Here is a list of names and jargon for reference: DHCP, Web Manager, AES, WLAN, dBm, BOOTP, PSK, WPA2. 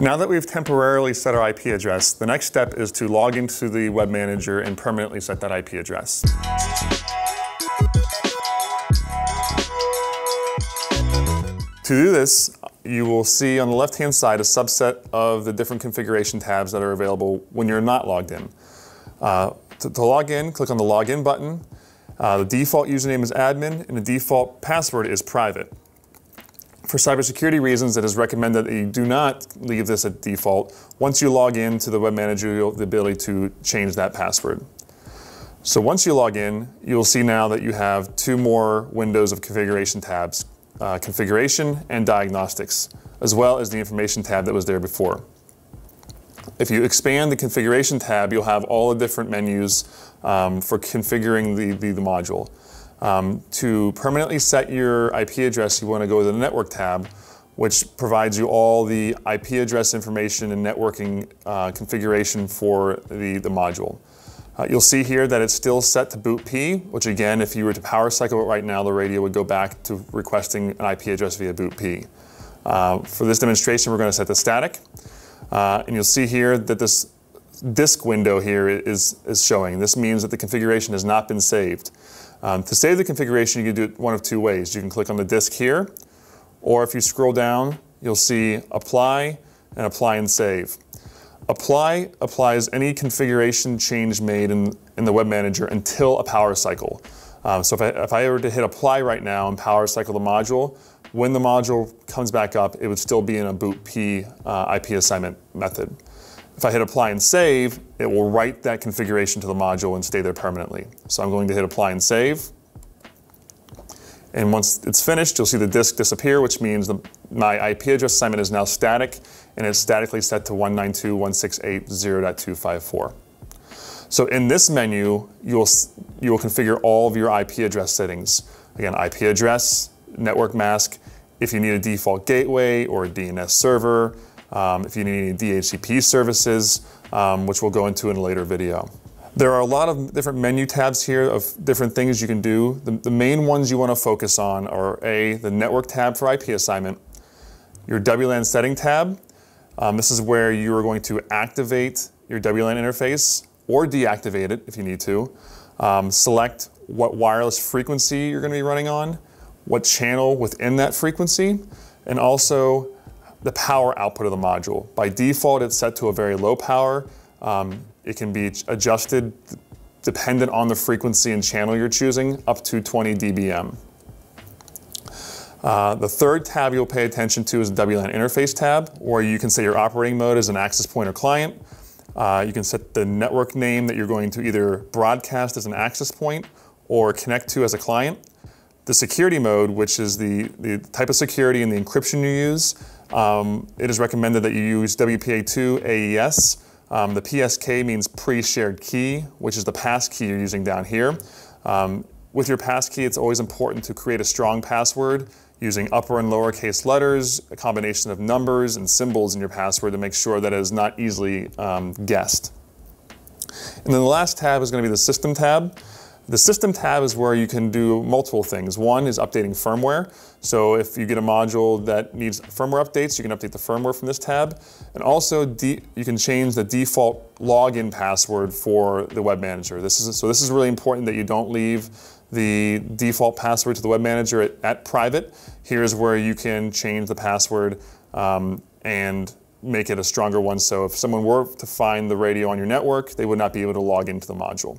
Now that we've temporarily set our IP address, the next step is to log into the Web Manager and permanently set that IP address. To do this, you will see on the left-hand side a subset of the different configuration tabs that are available when you're not logged in. To log in, click on the Login button. The default username is admin, and the default password is private. For cybersecurity reasons, it is recommended that you do not leave this at default. Once you log in to the Web Manager, you have the ability to change that password. So once you log in, you'll see now that you have two more windows of configuration tabs. Configuration and diagnostics, as well as the information tab that was there before. If you expand the configuration tab, you'll have all the different menus for configuring the module. To permanently set your IP address, you want to go to the network tab, which provides you all the IP address information and networking configuration for the module. You'll see here that it's still set to BOOTP, which again, if you were to power cycle it right now, the radio would go back to requesting an IP address via BOOTP. For this demonstration, we're going to set to static. And you'll see here that this disk window here is showing. This means that the configuration has not been saved. To save the configuration, you can do it one of two ways. You can click on the disk here, or if you scroll down, you'll see Apply and Apply and Save. Apply applies any configuration change made in the Web Manager until a power cycle. So if I were to hit apply right now and power cycle the module, when the module comes back up, it would still be in a BOOTP IP assignment method. If I hit apply and save, it will write that configuration to the module and stay there permanently. So I'm going to hit apply and save. And once it's finished, you'll see the disk disappear, which means my IP address assignment is now static, and it's statically set to 192.168.0.254. So in this menu, you will configure all of your IP address settings. Again, IP address, network mask, if you need a default gateway or a DNS server, if you need any DHCP services, which we'll go into in a later video. There are a lot of different menu tabs here of different things you can do. The main ones you want to focus on are A, the network tab for IP assignment, your WLAN setting tab. This is where you are going to activate your WLAN interface or deactivate it if you need to. Select what wireless frequency you're going to be running on, what channel within that frequency, and also the power output of the module. By default, it's set to a very low power. It can be adjusted dependent on the frequency and channel you're choosing, up to 20 dBm. The third tab you'll pay attention to is the WLAN interface tab, where you can set your operating mode as an access point or client. You can set the network name that you're going to either broadcast as an access point or connect to as a client. The security mode, which is the type of security and the encryption you use. It is recommended that you use WPA2 AES. The PSK means pre-shared key, which is the pass key you're using down here. With your pass key, it's always important to create a strong password using upper and lowercase letters, a combination of numbers and symbols in your password to make sure that it is not easily guessed. And then the last tab is going to be the system tab. The system tab is where you can do multiple things. One is updating firmware. So if you get a module that needs firmware updates, you can update the firmware from this tab. And also you can change the default login password for the Web Manager. So this is really important that you don't leave the default password to the Web Manager at private. Here's where you can change the password and make it a stronger one. So if someone were to find the radio on your network, they would not be able to log into the module.